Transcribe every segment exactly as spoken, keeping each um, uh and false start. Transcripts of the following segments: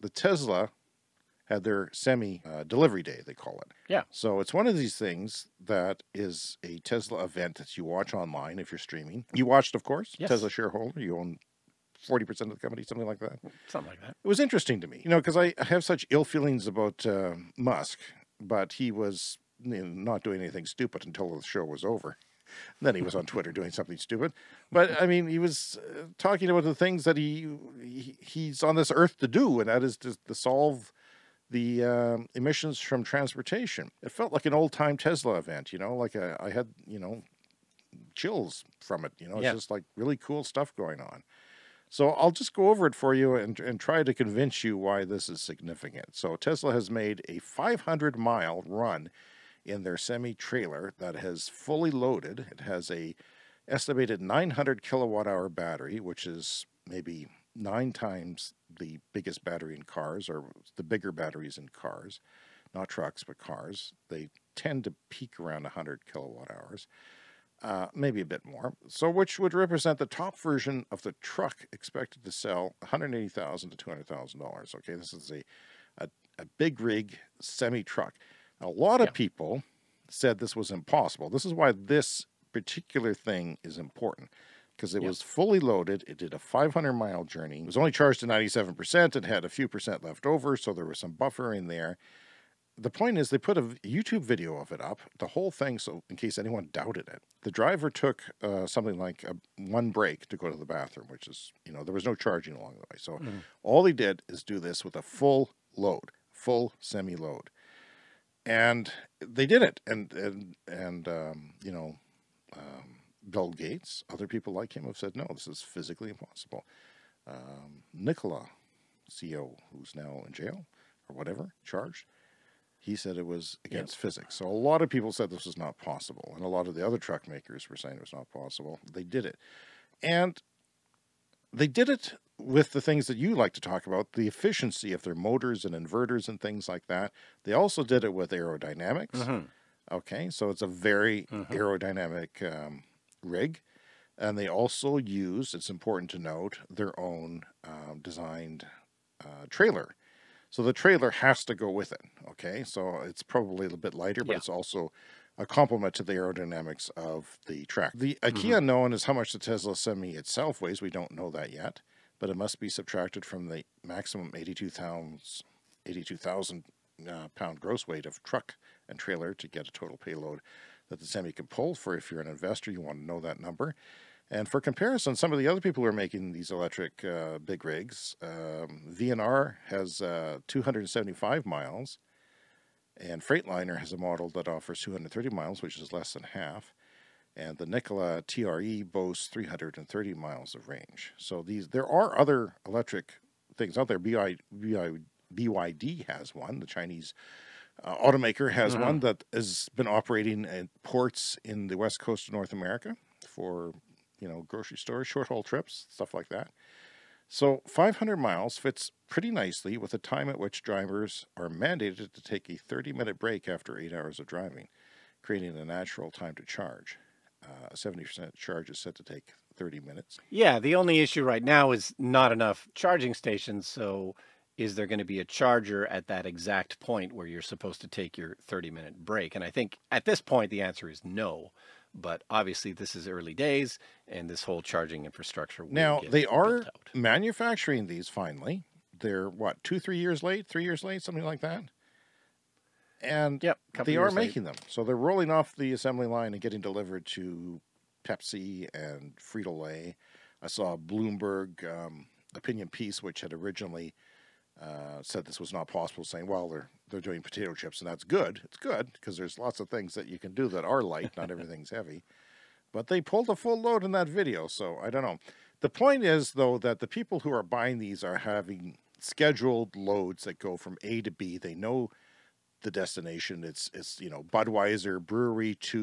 the Tesla had their Semi uh, delivery day, they call it. Yeah. So it's one of these things that is a Tesla event that you watch online if you're streaming. You watched, of course. Yes. Tesla shareholder. You own forty percent of the company, something like that. Something like that. It was interesting to me, you know, because I have such ill feelings about uh, Musk, but he was you know, not doing anything stupid until the show was over. And then he was on Twitter doing something stupid. But, I mean, he was uh, talking about the things that he, he he's on this earth to do, and that is to, to solve the um, emissions from transportation. It felt like an old-time Tesla event, you know, like a, I had, you know, chills from it. You know, it's yeah. just like really cool stuff going on. So I'll just go over it for you and, and try to convince you why this is significant. So Tesla has made a five hundred mile run in their Semi trailer that has fully loaded. It has a estimated nine hundred kilowatt hour battery, which is maybe nine times the biggest battery in cars, or the bigger batteries in cars, not trucks, but cars. They tend to peak around one hundred kilowatt hours, uh, maybe a bit more. So which would represent the top version of the truck expected to sell one hundred eighty thousand dollars to two hundred thousand dollars. Okay, this is a, a, a big rig Semi truck. A lot of yeah. people said this was impossible. This is why this particular thing is important, because it yep. was fully loaded. It did a five hundred mile journey. It was only charged to ninety-seven percent. It had a few percent left over, so there was some buffer in there. The point is they put a YouTube video of it up, the whole thing, so in case anyone doubted it. The driver took uh, something like a, one break to go to the bathroom, which is, you know, there was no charging along the way. So mm-hmm. all he did is do this with a full load, full Semi load. And they did it. And, and, and um, you know, um, Bill Gates, other people like him have said, no, this is physically impossible. Um, Nikola, C E O, who's now in jail or whatever, charged, he said it was against yep. physics. So a lot of people said this was not possible. And a lot of the other truck makers were saying it was not possible. They did it. And they did it with the things that you like to talk about, the efficiency of their motors and inverters and things like that. They also did it with aerodynamics. Mm-hmm. Okay, so it's a very mm-hmm. aerodynamic um rig, and they also use, it's important to note, their own um, designed uh, trailer. So the trailer has to go with it, okay? So it's probably a little bit lighter, but yeah. it's also a complement to the aerodynamics of the track. The a key unknown is how much the Tesla Semi itself weighs. We don't know that yet, but it must be subtracted from the maximum eighty-two thousand uh, pound gross weight of truck and trailer to get a total payload that the Semi can pull. For if you're an investor, you want to know that number. And for comparison, some of the other people who are making these electric uh, big rigs, um, V N R has uh, two hundred seventy-five miles, and Freightliner has a model that offers two hundred thirty miles, which is less than half. And the Nikola T R E boasts three hundred thirty miles of range. So these, there are other electric things out there. B Y D has one, the Chinese Uh, automaker has uh-huh. one that has been operating at ports in the west coast of North America for, you know, grocery stores, short haul trips, stuff like that. So five hundred miles fits pretty nicely with the time at which drivers are mandated to take a thirty minute break after eight hours of driving, creating a natural time to charge. Uh, a seventy percent charge is set to take thirty minutes. Yeah, the only issue right now is not enough charging stations, so is there going to be a charger at that exact point where you're supposed to take your thirty minute break? And I think at this point, the answer is no. But obviously, this is early days, and this whole charging infrastructure will now get they are out. Manufacturing these finally. They're, what, two, three years late, three years late, something like that? And yep, they are making late. them. So they're rolling off the assembly line and getting delivered to Pepsi and Frito-Lay. I saw a Bloomberg um, opinion piece, which had originally Uh, said this was not possible, saying, well, they're, they're doing potato chips, and that's good. It's good, because there's lots of things that you can do that are light, not everything's heavy. But they pulled a full load in that video, so I don't know. The point is, though, that the people who are buying these are having scheduled loads that go from A to B. They know the destination. It's, it's you know, Budweiser Brewery to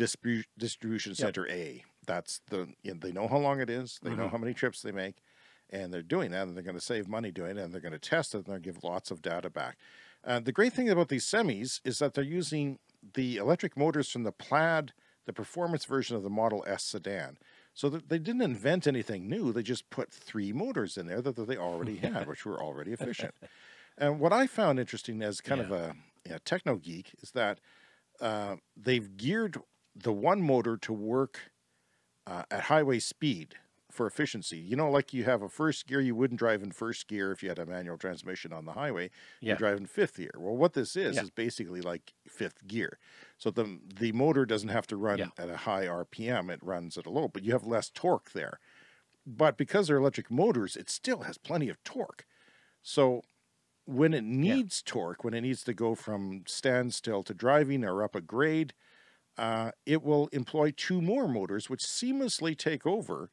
distribu Distribution Center yep. A. That's the, you know, they know how long it is. They mm-hmm. know how many trips they make. And they're doing that, and they're going to save money doing it, and they're going to test it, and they're going to give lots of data back. Uh, the great thing about these Semis is that they're using the electric motors from the Plaid, the performance version of the Model S sedan. So they didn't invent anything new. They just put three motors in there that they already had, which were already efficient. And what I found interesting as kind yeah. of a you know, techno geek is that uh, they've geared the one motor to work uh, at highway speed for efficiency. You know, like you have a first gear, you wouldn't drive in first gear if you had a manual transmission on the highway. Yeah. You drive in fifth gear. Well, what this is, yeah. is basically like fifth gear. So the, the motor doesn't have to run yeah. at a high R P M. It runs at a low, but you have less torque there. But because they're electric motors, it still has plenty of torque. So when it needs yeah. torque, when it needs to go from standstill to driving or up a grade, uh, it will employ two more motors, which seamlessly take over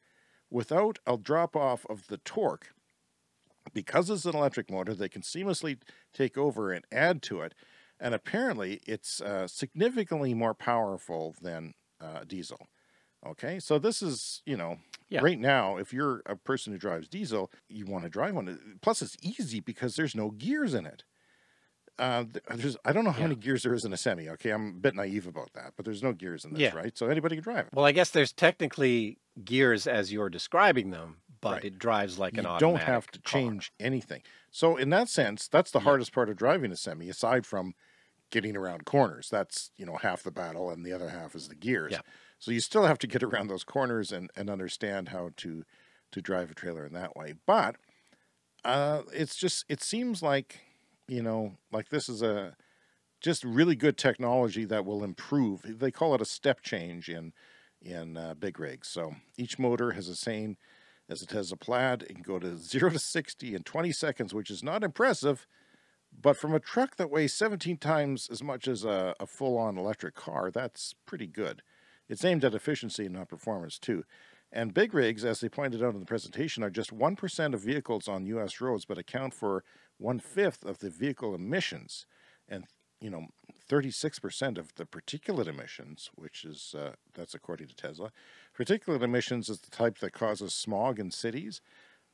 without a drop-off of the torque. Because it's an electric motor, they can seamlessly take over and add to it. And apparently, it's uh, significantly more powerful than uh, diesel. Okay, so this is, you know, yeah. right now, if you're a person who drives diesel, you want to drive one. Plus, it's easy because there's no gears in it. Uh, there's, I don't know how yeah. many gears there is in a Semi, okay? I'm a bit naive about that, but there's no gears in this, yeah. right? So anybody can drive it. Well, I guess there's technically gears as you're describing them, but right. it drives like you an automatic You don't have to car. change anything. So in that sense, that's the yeah. hardest part of driving a Semi, aside from getting around corners. That's, you know, half the battle, and the other half is the gears. Yeah. So you still have to get around those corners and, and understand how to, to drive a trailer in that way. But uh, it's just, it seems like... You know, like this is a just really good technology that will improve. They call it a step change in in uh, big rigs. So each motor has the same as it has a Plaid. It can go to zero to sixty in twenty seconds, which is not impressive. But from a truck that weighs seventeen times as much as a, a full-on electric car, that's pretty good. It's aimed at efficiency and not performance, too. And big rigs, as they pointed out in the presentation, are just one percent of vehicles on U S roads, but account for one fifth of the vehicle emissions and, you know, thirty-six percent of the particulate emissions, which is, uh, that's according to Tesla. Particulate emissions is the type that causes smog in cities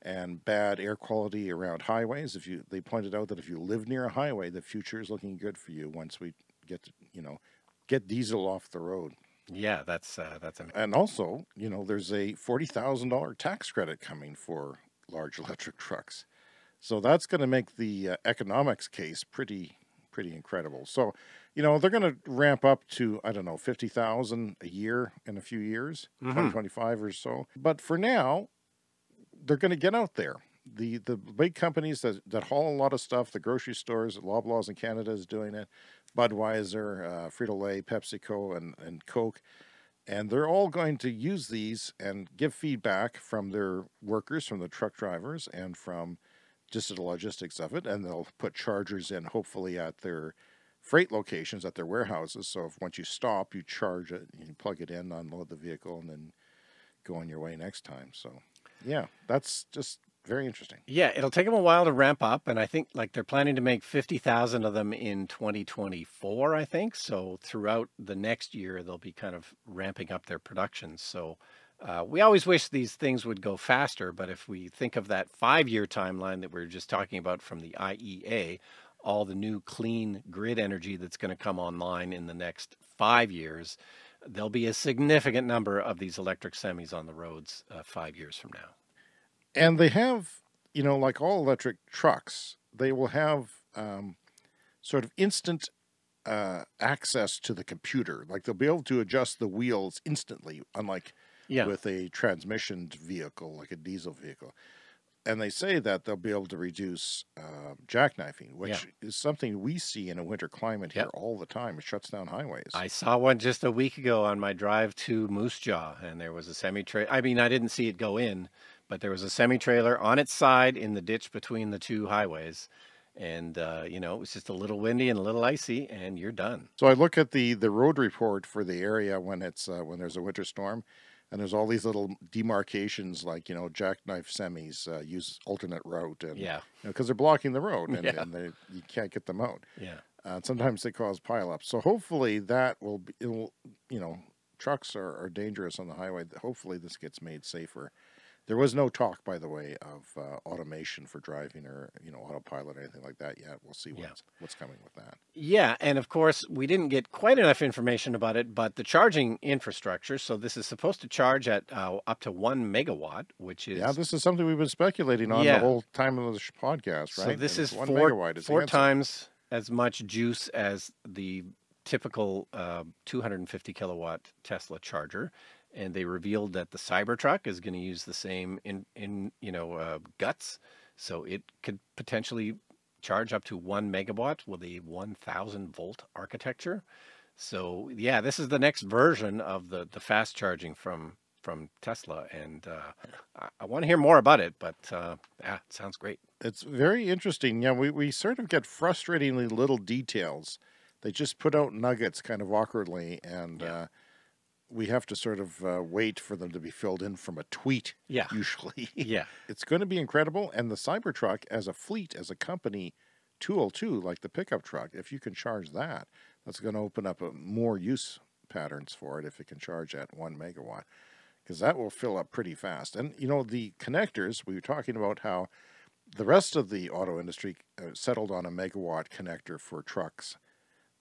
and bad air quality around highways. If you, they pointed out that if you live near a highway, the future is looking good for you once we get to, you know, get diesel off the road. Yeah, that's uh, that's amazing. And also, you know, there's a forty thousand dollar tax credit coming for large electric trucks. So that's going to make the uh, economics case pretty, pretty incredible. So, you know, they're going to ramp up to, I don't know, fifty thousand a year in a few years, mm-hmm. twenty twenty-five or so. But for now, they're going to get out there. The the big companies that, that haul a lot of stuff, the grocery stores, Loblaws in Canada is doing it, Budweiser, uh, Frito-Lay, PepsiCo, and, and Coke. And they're all going to use these and give feedback from their workers, from the truck drivers, and from just the logistics of it. And they'll put chargers in, hopefully, at their freight locations, at their warehouses. So if once you stop, you charge it, you plug it in, unload the vehicle, and then go on your way next time. So, yeah, that's just... very interesting. Yeah, it'll take them a while to ramp up, and I think like they're planning to make fifty thousand of them in twenty twenty-four, I think. So throughout the next year, they'll be kind of ramping up their production. So uh, we always wish these things would go faster, but if we think of that five-year timeline that we were just talking about from the I E A, all the new clean grid energy that's going to come online in the next five years, there'll be a significant number of these electric Semis on the roads uh, five years from now. And they have, you know, like all electric trucks, they will have um, sort of instant uh, access to the computer. Like they'll be able to adjust the wheels instantly, unlike yeah. with a transmission vehicle, like a diesel vehicle. And they say that they'll be able to reduce uh, jackknifing, which yeah. is something we see in a winter climate here yep. all the time. It shuts down highways. I saw one just a week ago on my drive to Moose Jaw, and there was a semi-trailer. I mean, I didn't see it go in, but there was a semi-trailer on its side in the ditch between the two highways. And, uh, you know, it was just a little windy and a little icy, and you're done. So I look at the, the road report for the area when, it's, uh, when there's a winter storm, and there's all these little demarcations like, you know, jackknife Semis uh, use alternate route. And, yeah. Because you know, they're blocking the road, and, yeah. and they, you can't get them out. Yeah. Uh, sometimes they cause pileups. So hopefully that will, be, it will you know, trucks are, are dangerous on the highway. Hopefully this gets made safer. There was no talk, by the way, of uh, automation for driving or, you know, autopilot or anything like that yet. We'll see what's, yeah. what's coming with that. Yeah. And of course, we didn't get quite enough information about it, but the charging infrastructure. So this is supposed to charge at uh, up to one megawatt, which is. Yeah, this is something we've been speculating on yeah. the whole time of this podcast, right? So this and is one four, megawatt is four times as much juice as the typical uh, two hundred fifty kilowatt Tesla charger. And they revealed that the Cybertruck is going to use the same in, in you know, uh, guts. So it could potentially charge up to one megawatt with a one thousand volt architecture. So, yeah, this is the next version of the, the fast charging from, from Tesla. And uh, I, I want to hear more about it, but uh, yeah, it sounds great. It's very interesting. Yeah, we, we sort of get frustratingly little details. They just put out nuggets kind of awkwardly and... Yeah. Uh, we have to sort of uh, wait for them to be filled in from a tweet, yeah. usually. yeah. It's going to be incredible. And the Cybertruck as a fleet, as a company tool too, like the pickup truck, if you can charge that, that's going to open up a, more use patterns for it if it can charge at one megawatt, because that will fill up pretty fast. And, you know, the connectors, we were talking about how the rest of the auto industry uh, settled on a megawatt connector for trucks,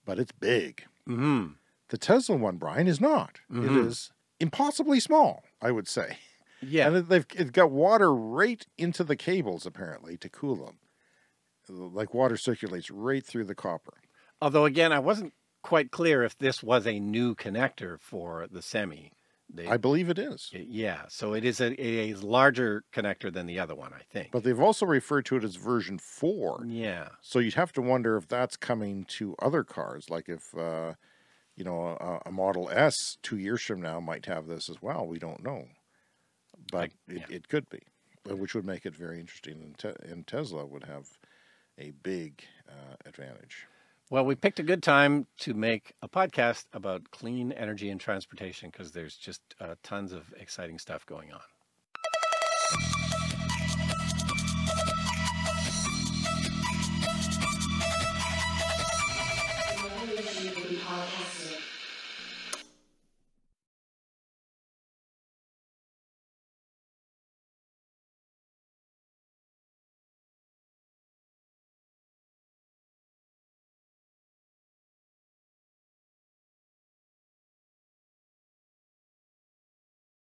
but it's big. Mm-hmm. The Tesla one, Brian, is not. Mm-hmm. It is impossibly small, I would say. Yeah. And they've it's got water right into the cables, apparently, to cool them. Like water circulates right through the copper. Although, again, I wasn't quite clear if this was a new connector for the Semi. They, I believe it is. It, yeah. So it is a, a larger connector than the other one, I think. But they've also referred to it as version four. Yeah. So you'd have to wonder if that's coming to other cars, like if... Uh, You know, a, a Model S two years from now might have this as well. We don't know, but I, yeah. it, it could be, which would make it very interesting. And, te and Tesla would have a big uh, advantage. Well, we picked a good time to make a podcast about clean energy and transportation because there's just uh, tons of exciting stuff going on.